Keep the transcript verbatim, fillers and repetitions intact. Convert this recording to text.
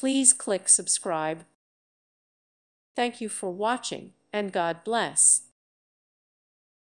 Please click subscribe. Thank you for watching, and God bless.